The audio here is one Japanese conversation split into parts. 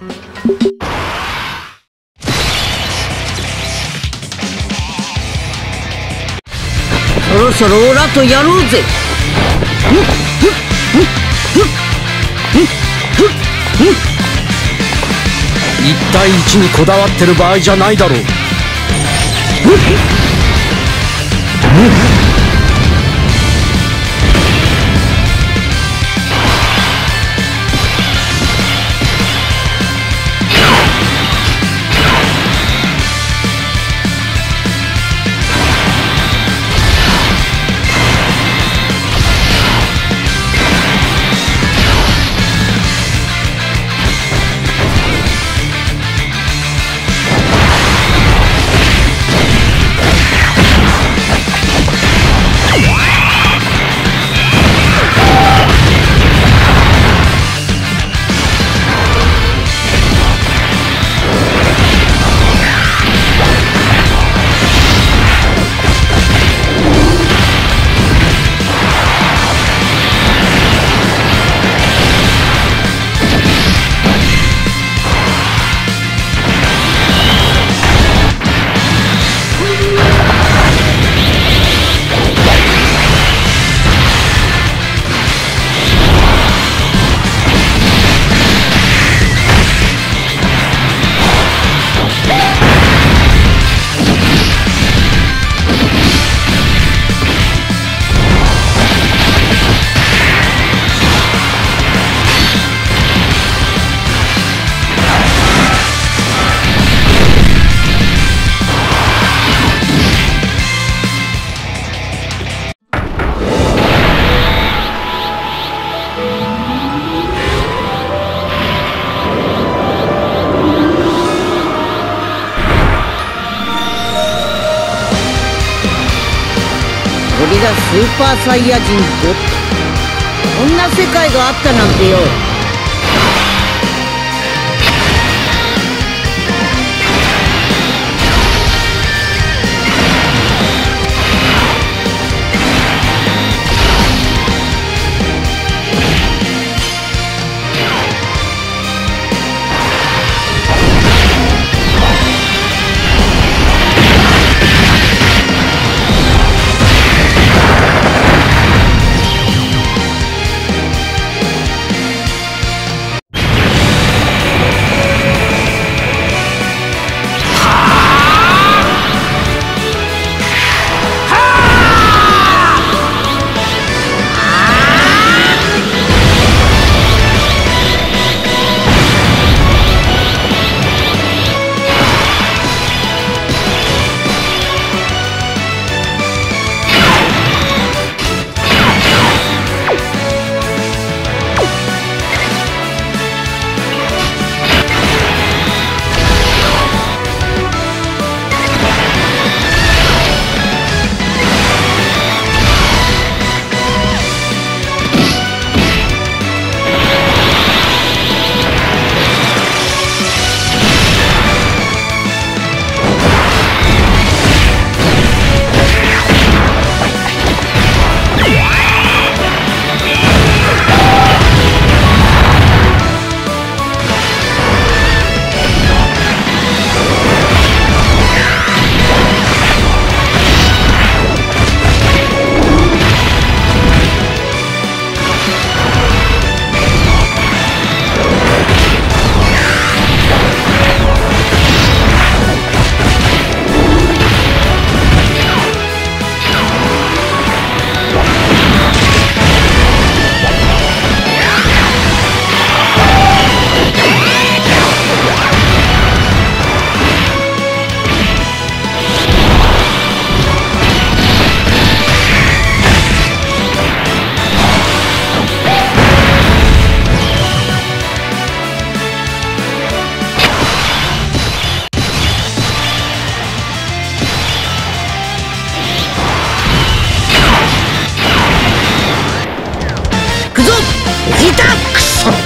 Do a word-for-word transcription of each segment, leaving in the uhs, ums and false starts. そろそろオラとやろうぜ。一対一にこだわってる場合じゃないだろう。スーパーサイヤ人ご、こんな世界があったなんてよ。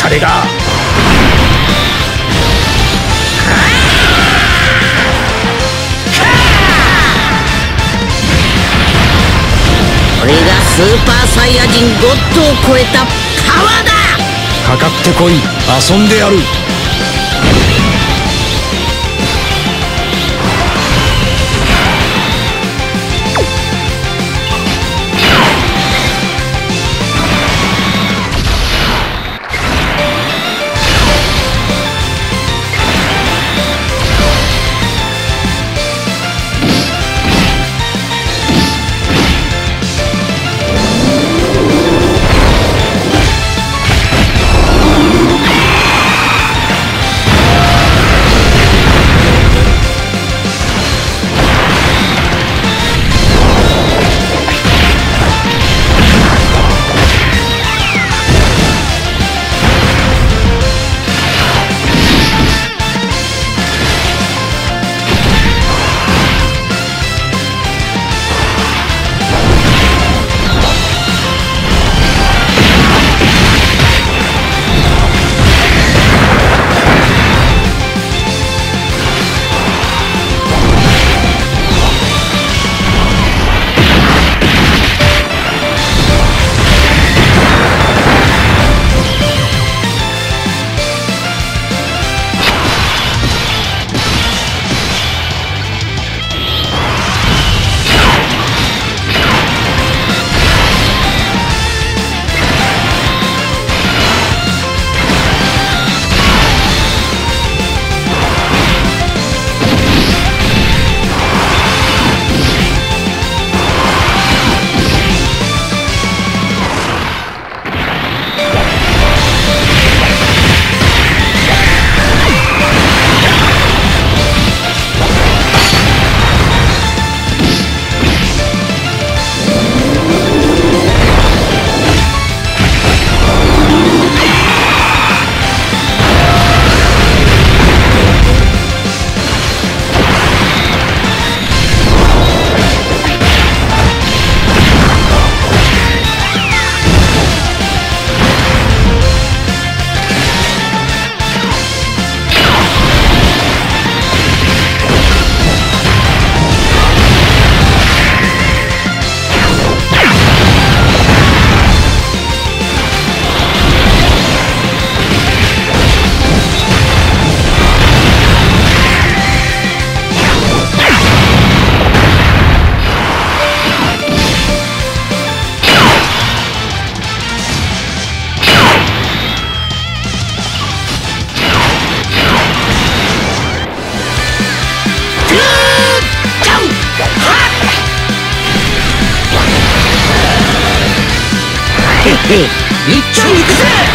誰が俺がスーパーサイヤ人ゴッドを超えたパワーだ。かかってこい、遊んでやる。一丁いくぜ。